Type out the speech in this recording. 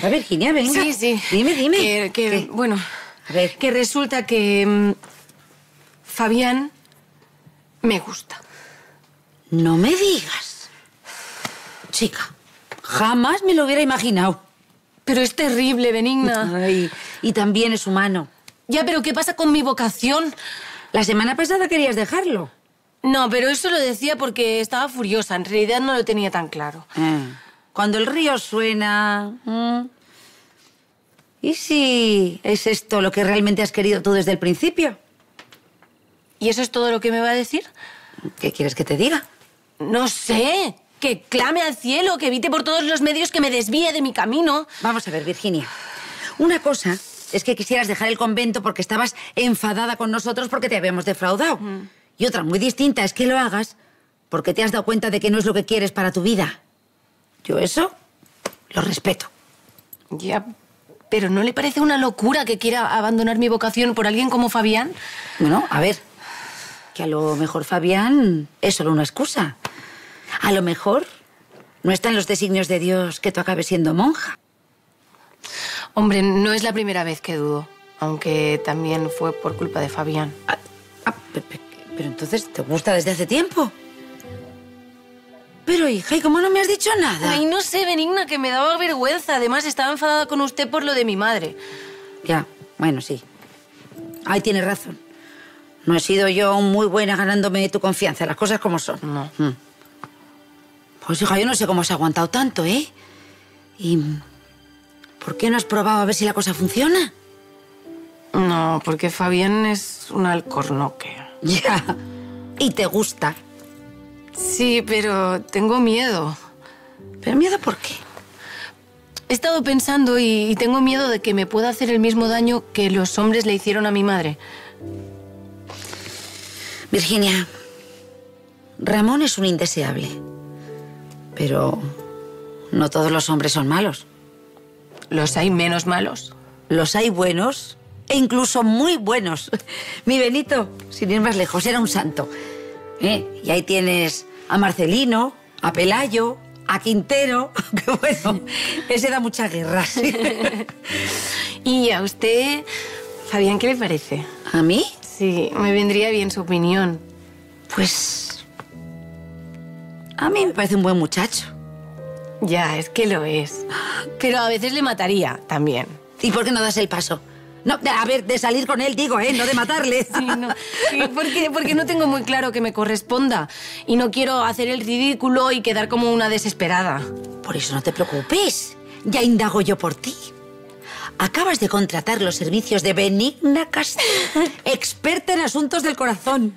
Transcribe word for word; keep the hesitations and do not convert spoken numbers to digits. A ver, Virginia, venga. Sí, sí. Dime, dime. Que, que, ¿Qué? Bueno, a ver. Que resulta que um, Fabián me gusta. No me digas. Chica, jamás me lo hubiera imaginado. Pero es terrible, Benigna. Ay, y también es humano. Ya, pero ¿qué pasa con mi vocación? La semana pasada querías dejarlo. No, pero eso lo decía porque estaba furiosa. En realidad no lo tenía tan claro. Eh. Cuando el río suena... ¿Y si es esto lo que realmente has querido tú desde el principio? ¿Y eso es todo lo que me va a decir? ¿Qué quieres que te diga? No sé. Que clame al cielo, que evite por todos los medios que me desvíe de mi camino. Vamos a ver, Virginia. Una cosa es que quisieras dejar el convento porque estabas enfadada con nosotros porque te habíamos defraudado. Mm. Y otra muy distinta es que lo hagas porque te has dado cuenta de que no es lo que quieres para tu vida. Yo eso lo respeto. Ya, pero ¿no le parece una locura que quiera abandonar mi vocación por alguien como Fabián? Bueno, a ver, que a lo mejor Fabián es solo una excusa. A lo mejor no está en los designios de Dios que tú acabes siendo monja. Hombre, no es la primera vez que dudo, aunque también fue por culpa de Fabián. Ah, ah, pero, pero entonces, ¿te gusta desde hace tiempo? Pero, hija, ¿y cómo no me has dicho nada? Ay, no sé, Benigna, que me daba vergüenza. Además, estaba enfadada con usted por lo de mi madre. Ya, bueno, sí. Ahí tienes razón. No he sido yo muy buena ganándome tu confianza. Las cosas como son. No. Mm. Pues, hija, yo no sé cómo has aguantado tanto, ¿eh? ¿Y por qué no has probado a ver si la cosa funciona? No, porque Fabián es un alcornoque. Ya, y te gusta. Sí, pero tengo miedo. ¿Pero miedo por qué? He estado pensando y, y tengo miedo de que me pueda hacer el mismo daño que los hombres le hicieron a mi madre. Virginia, Ramón es un indeseable. Pero no todos los hombres son malos. Los hay menos malos. Los hay buenos e incluso muy buenos. Mi Benito, sin ir más lejos, era un santo. ¿Eh? Y ahí tienes a Marcelino, a Pelayo, a Quintero, que bueno, ese da mucha guerra. ¿Sí? ¿Y a usted, Fabián, qué le parece? ¿A mí? Sí, me vendría bien su opinión. Pues a mí me parece un buen muchacho. Ya, es que lo es. Pero a veces le mataría también. ¿Y por qué no das el paso? No, a ver, de salir con él, digo, ¿eh? No de matarle. Sí, no. Sí, porque, porque no tengo muy claro que me corresponda. Y no quiero hacer el ridículo y quedar como una desesperada. Por eso no te preocupes. Ya indago yo por ti. Acabas de contratar los servicios de Benigna Castillo, experta en asuntos del corazón.